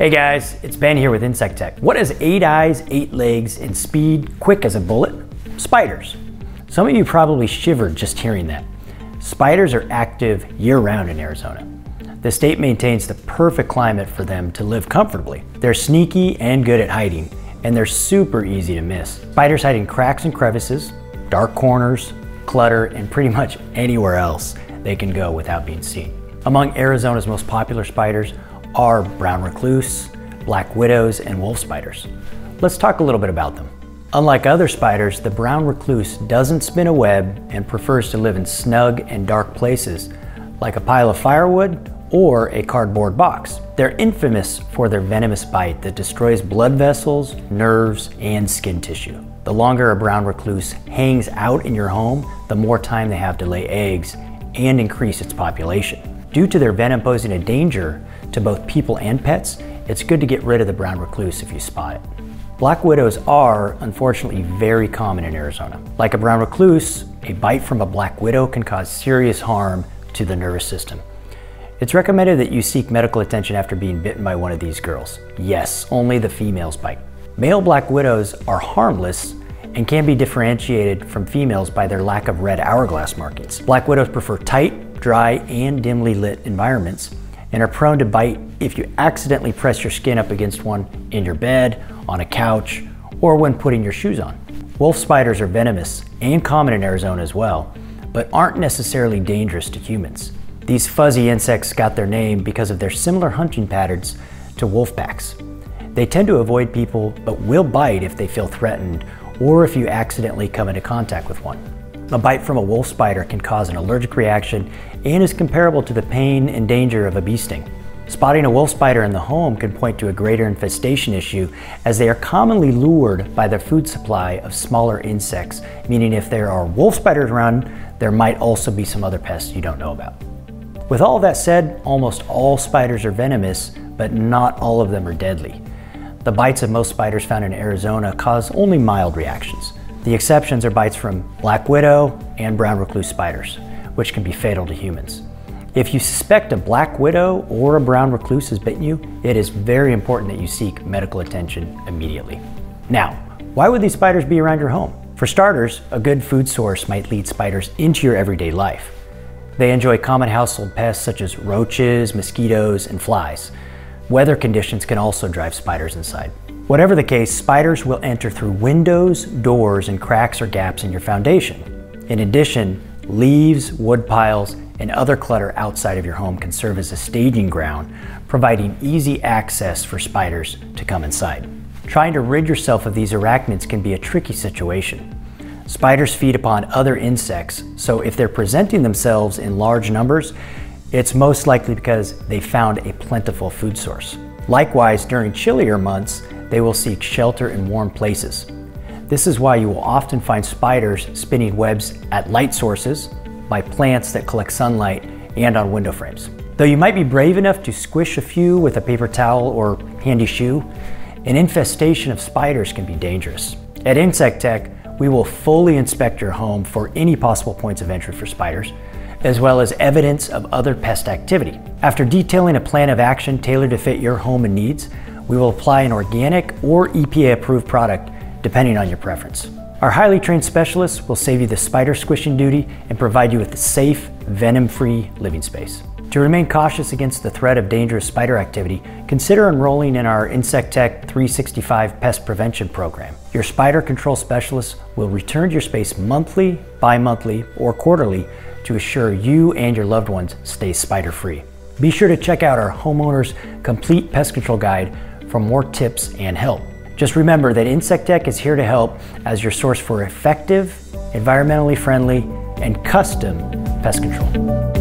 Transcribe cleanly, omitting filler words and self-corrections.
Hey guys, it's Ben here with Insectek. What has 8 eyes, 8 legs, and speed quick as a bullet? Spiders. Some of you probably shivered just hearing that. Spiders are active year-round in Arizona. The state maintains the perfect climate for them to live comfortably. They're sneaky and good at hiding, and they're super easy to miss. Spiders hide in cracks and crevices, dark corners, clutter, and pretty much anywhere else they can go without being seen. Among Arizona's most popular spiders are brown recluse, black widows, and wolf spiders. Let's talk a little bit about them. Unlike other spiders, the brown recluse doesn't spin a web and prefers to live in snug and dark places like a pile of firewood or a cardboard box. They're infamous for their venomous bite that destroys blood vessels, nerves, and skin tissue. The longer a brown recluse hangs out in your home, the more time they have to lay eggs and increase its population. Due to their venom posing a danger to both people and pets, it's good to get rid of the brown recluse if you spot it. Black widows are, unfortunately, very common in Arizona. Like a brown recluse, a bite from a black widow can cause serious harm to the nervous system. It's recommended that you seek medical attention after being bitten by one of these girls. Yes, only the females bite. Male black widows are harmless and can be differentiated from females by their lack of red hourglass markings. Black widows prefer tight, dry, and dimly lit environments and are prone to bite if you accidentally press your skin up against one in your bed, on a couch, or when putting your shoes on. Wolf spiders are venomous and common in Arizona as well, but aren't necessarily dangerous to humans. These fuzzy insects got their name because of their similar hunting patterns to wolf packs. They tend to avoid people, but will bite if they feel threatened or if you accidentally come into contact with one. A bite from a wolf spider can cause an allergic reaction and is comparable to the pain and danger of a bee sting. Spotting a wolf spider in the home can point to a greater infestation issue, as they are commonly lured by the food supply of smaller insects, meaning if there are wolf spiders around, there might also be some other pests you don't know about. With all that said, almost all spiders are venomous, but not all of them are deadly. The bites of most spiders found in Arizona cause only mild reactions. The exceptions are bites from black widow and brown recluse spiders, which can be fatal to humans. If you suspect a black widow or a brown recluse has bitten you, it is very important that you seek medical attention immediately. Now, why would these spiders be around your home? For starters, a good food source might lead spiders into your everyday life. They enjoy common household pests such as roaches, mosquitoes, and flies. Weather conditions can also drive spiders inside. Whatever the case, spiders will enter through windows, doors, and cracks or gaps in your foundation. In addition, leaves, wood piles, and other clutter outside of your home can serve as a staging ground, providing easy access for spiders to come inside. Trying to rid yourself of these arachnids can be a tricky situation. Spiders feed upon other insects, so if they're presenting themselves in large numbers, it's most likely because they found a plentiful food source. Likewise, during chillier months, they will seek shelter in warm places. This is why you will often find spiders spinning webs at light sources, by plants that collect sunlight, and on window frames. Though you might be brave enough to squish a few with a paper towel or handy shoe, an infestation of spiders can be dangerous. At Insectek, we will fully inspect your home for any possible points of entry for spiders, as well as evidence of other pest activity. After detailing a plan of action tailored to fit your home and needs, we will apply an organic or EPA-approved product, depending on your preference. Our highly trained specialists will save you the spider squishing duty and provide you with a safe, venom-free living space. To remain cautious against the threat of dangerous spider activity, consider enrolling in our Insectek 365 Pest Prevention Program. Your spider control specialist will return to your space monthly, bi-monthly, or quarterly to assure you and your loved ones stay spider-free. Be sure to check out our homeowner's complete pest control guide for more tips and help. Just remember that Insectek is here to help as your source for effective, environmentally friendly, and custom pest control.